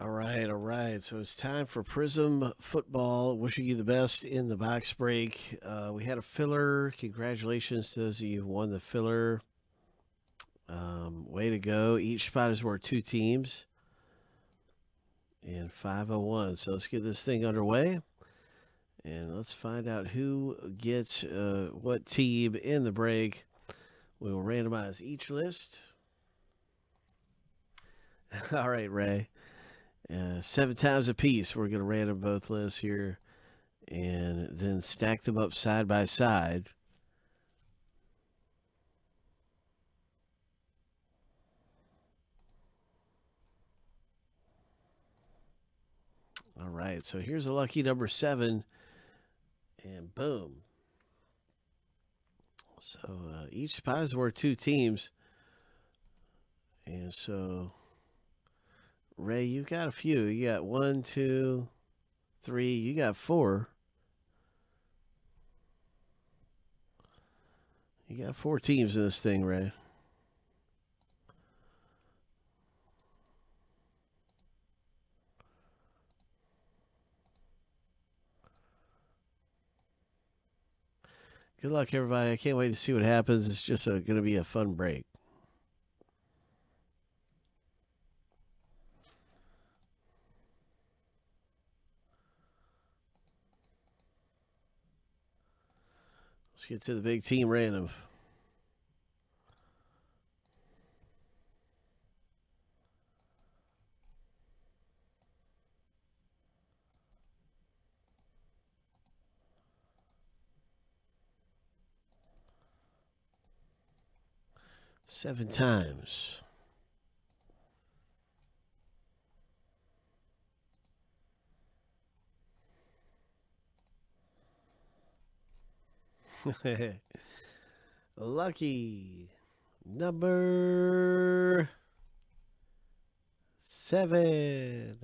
All right, all right. So it's time for Prizm Football. Wishing you the best in the box break. We had a filler. Congratulations to those of you who won the filler. Way to go. Each spot is worth two teams. And 501. So let's get this thing underway. And let's find out who gets what team in the break. We will randomize each list. All right, Ray. 7 times a piece. We're going to random both lists here and then stack them up side by side. All right, so here's a lucky number 7, and boom. So each spot is worth 2 teams, and so Ray, you got a few. You got 1, 2, 3. You got 4. You got 4 teams in this thing, Ray. Good luck, everybody. I can't wait to see what happens. It's just going to be a fun break. Let's get to the big team random. Seven times. Lucky number 7.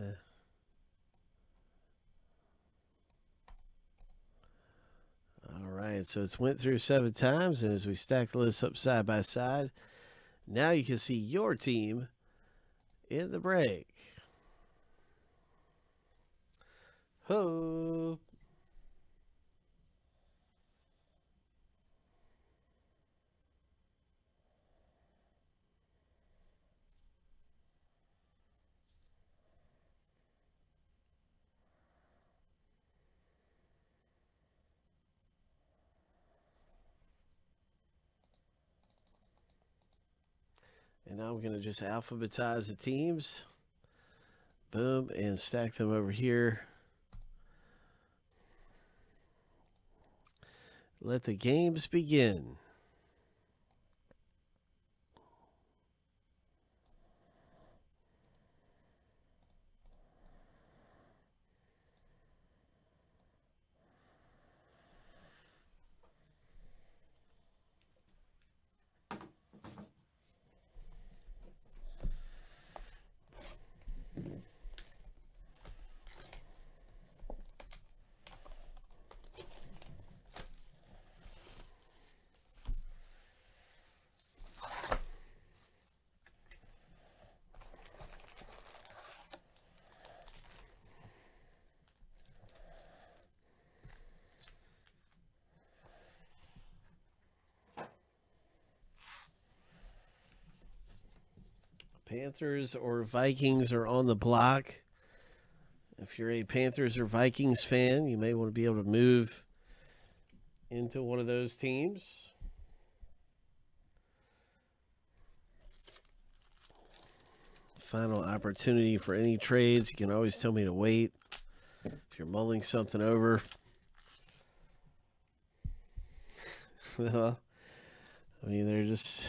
All right, so it's went through 7 times, and as we stack the lists up side by side, now you can see your team in the break. Ho! And now I'm going to just alphabetize the teams. Boom. And stack them over here. Let the games begin. Panthers or Vikings are on the block. If you're a Panthers or Vikings fan, you may want to be able to move into one of those teams. Final opportunity for any trades. You can always tell me to wait if you're mulling something over. Well, I mean, they're just...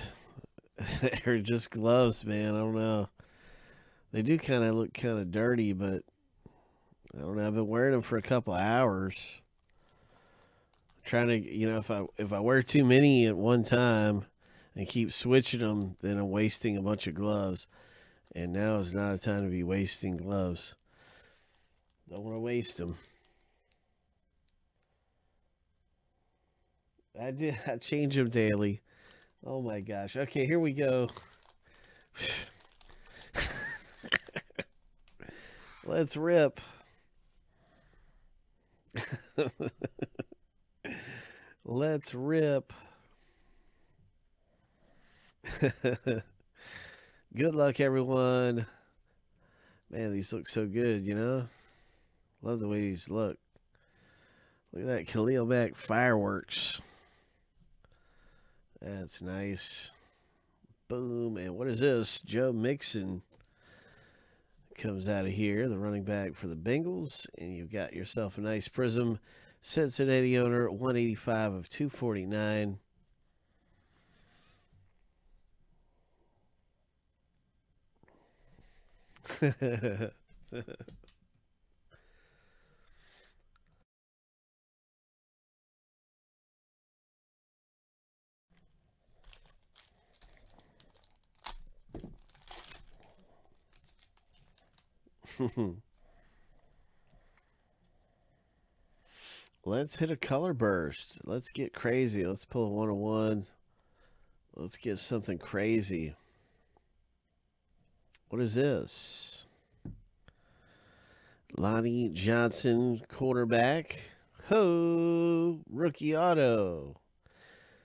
they're just gloves, man. I don't know. They do kind of look kind of dirty, but I don't know. I've been wearing them for a couple hours. I'm trying to, you know, if I wear too many at one time and keep switching them, then I'm wasting a bunch of gloves. And now is not a time to be wasting gloves. Don't want to waste them. I change them daily. Oh my gosh. Okay, here we go. Let's rip. Let's rip. Good luck, everyone. Man, these look so good, you know? Love the way these look. Look at that Khalil Mack fireworks. That's nice. Boom. And what is this? Joe Mixon comes out of here, the running back for the Bengals. And you've got yourself a nice Prizm. Cincinnati owner, 185 of 249. Let's hit a color burst. Let's get crazy. Let's pull a 101. Let's get something crazy. What is this? Lonnie Johnson, quarterback. Ho! Rookie auto.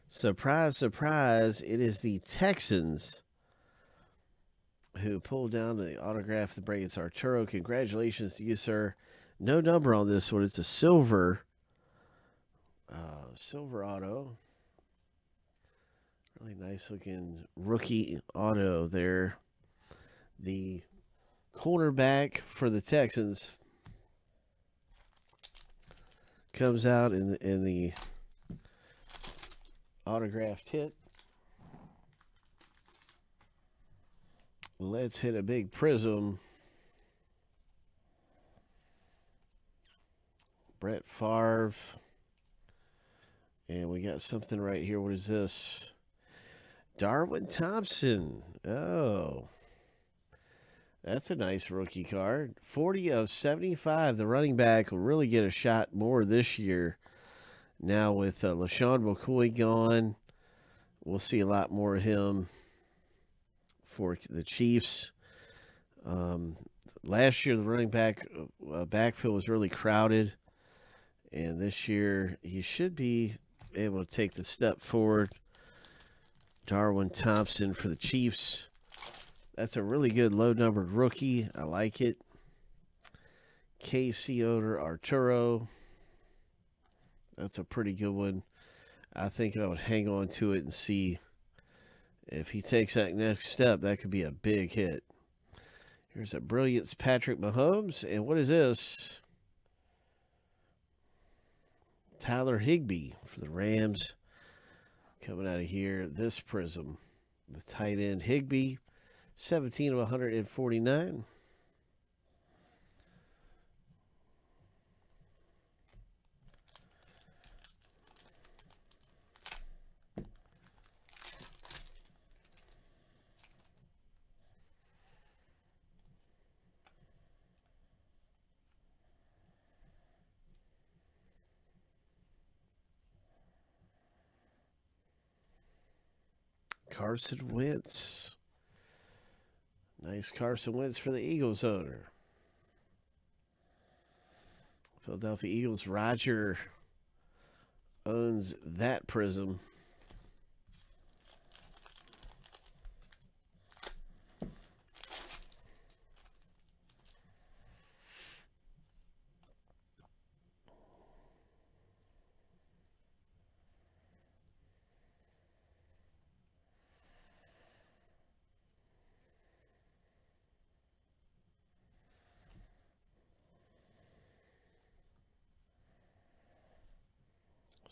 Surprise, surprise. It is the Texans who pulled down the autograph that brings Arturo. Congratulations to you, sir. No number on this one. It's a silver. Silver auto. Really nice looking rookie auto there. The cornerback for the Texans comes out in the autographed hit. Let's hit a big Prizm. Brett Favre. And we got something right here. What is this? Darwin Thompson. Oh. That's a nice rookie card. 40 of 75. The running back will really get a shot more this year. Now with LeSean McCoy gone, we'll see a lot more of him for the Chiefs. Last year, the running back backfield was really crowded. And this year, he should be able to take the step forward. Darwin Thompson for the Chiefs. That's a really good low-numbered rookie. I like it. KC owner Arturo. That's a pretty good one. I think I would hang on to it and see if he takes that next step. That could be a big hit. Here's a brilliance Patrick Mahomes. And what is this? Tyler Higbee for the Rams. Coming out of here, this Prizm. The tight end Higbee. 17 of 149. Carson Wentz. Nice Carson Wentz for the Eagles owner. Philadelphia Eagles, Roger owns that Prizm.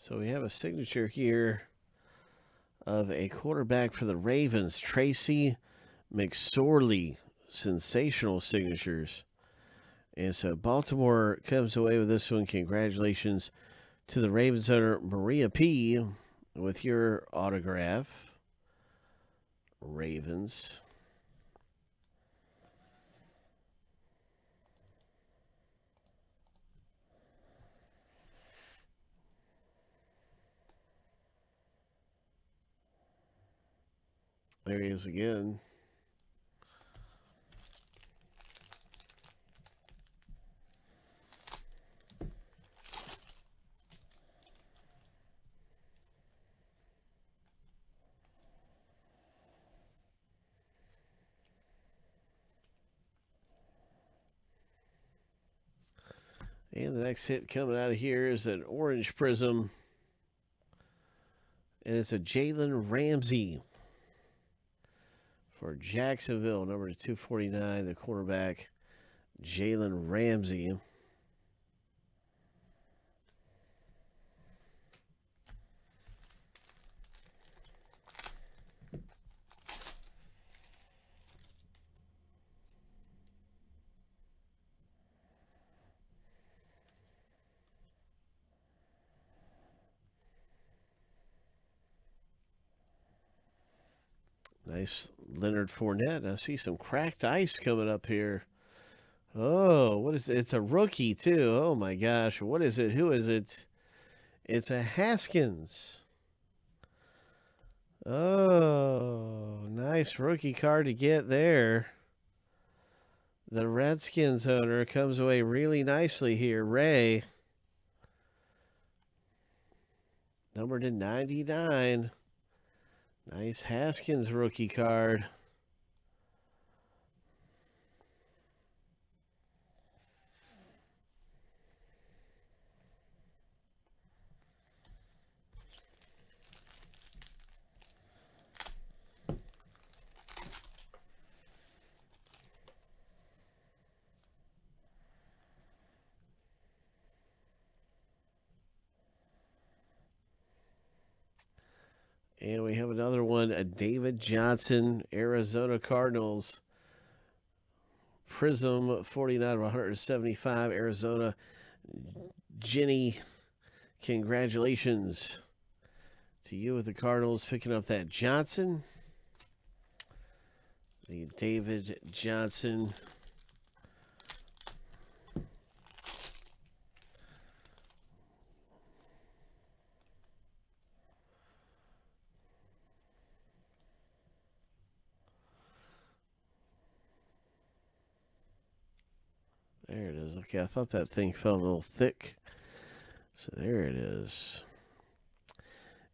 So we have a signature here of a quarterback for the Ravens, Tracy McSorley, sensational signatures. And so Baltimore comes away with this one. Congratulations to the Ravens owner, Maria P., with your autograph. Ravens. There he is again. And the next hit coming out of here is an orange Prizm. And it's a Jalen Ramsey for Jacksonville, number 249, the cornerback, Jalen Ramsey. Nice Leonard Fournette. I see some cracked ice coming up here. Oh, what is it? It's a rookie, too. Oh, my gosh. What is it? Who is it? It's a Haskins. Oh, nice rookie card to get there. The Redskins owner comes away really nicely here. Ray. Number to 99. Nice Haskins rookie card. And we have another one, a David Johnson, Arizona Cardinals, Prizm 49/175, Arizona. Jenny, congratulations to you with the Cardinals picking up that Johnson. The David Johnson. There it is. Okay, I thought that thing felt a little thick. So there it is.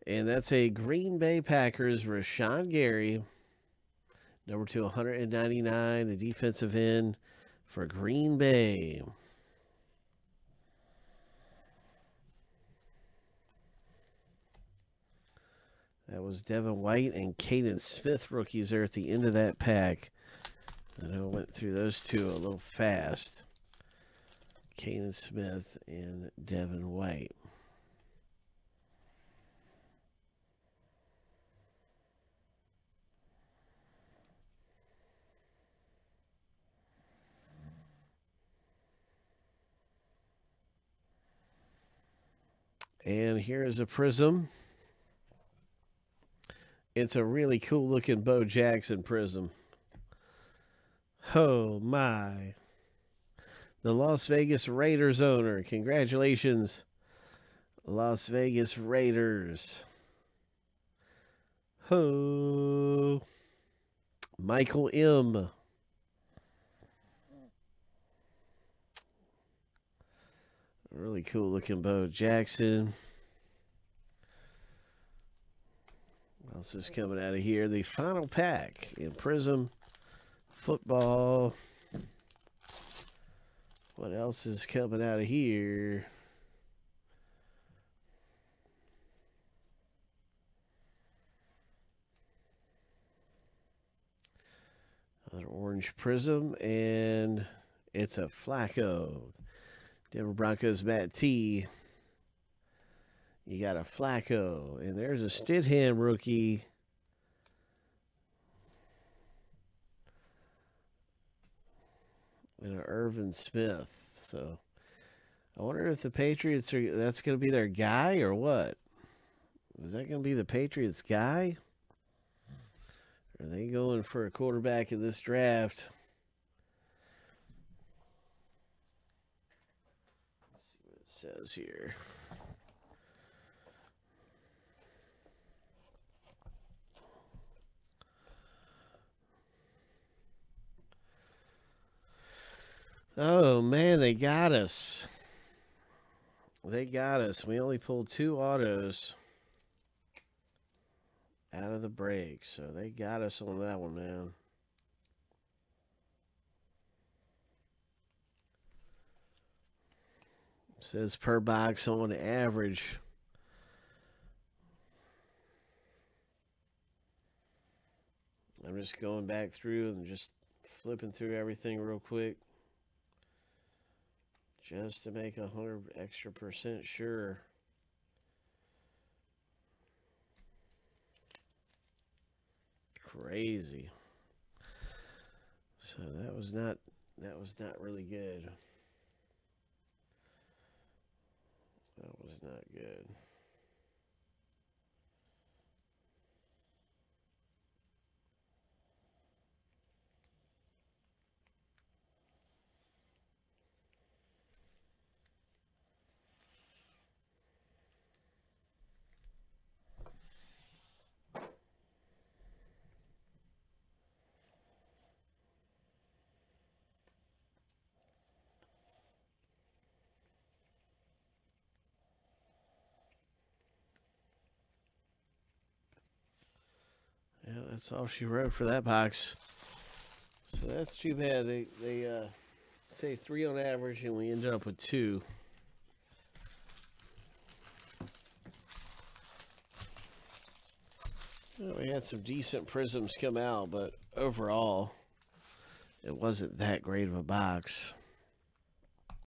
And that's a Green Bay Packers, Rashawn Gary, number 299, the defensive end for Green Bay. That was Devin White and Caden Smith rookies there at the end of that pack. I know I went through those two a little fast. Caden Smith and Devin White. And here is a Prizm. It's a really cool looking Bo Jackson Prizm. Oh my. The Las Vegas Raiders owner. Congratulations, Las Vegas Raiders. Ho. Michael M. Really cool looking Bo Jackson. What else is coming out of here? The final pack in Prizm football. What else is coming out of here? Another orange Prizm, and it's a Flacco. Denver Broncos, Matt T. You got a Flacco, and there's a Stidham rookie. And Irvin Smith. So I wonder if the Patriots are, that's going to be their guy or what? Is that going to be the Patriots guy? Are they going for a quarterback in this draft? Let's see what it says here. Oh, man, they got us. They got us. We only pulled two autos out of the break, so they got us on that one, man. Says per box on average. I'm just going back through and just flipping through everything real quick, just to make 100% extra sure. Crazy. So that was not really good. That was not good. That's all she wrote for that box. So that's too bad. They say 3 on average, and we ended up with 2. Well, we had some decent prisms come out, but overall, it wasn't that great of a box.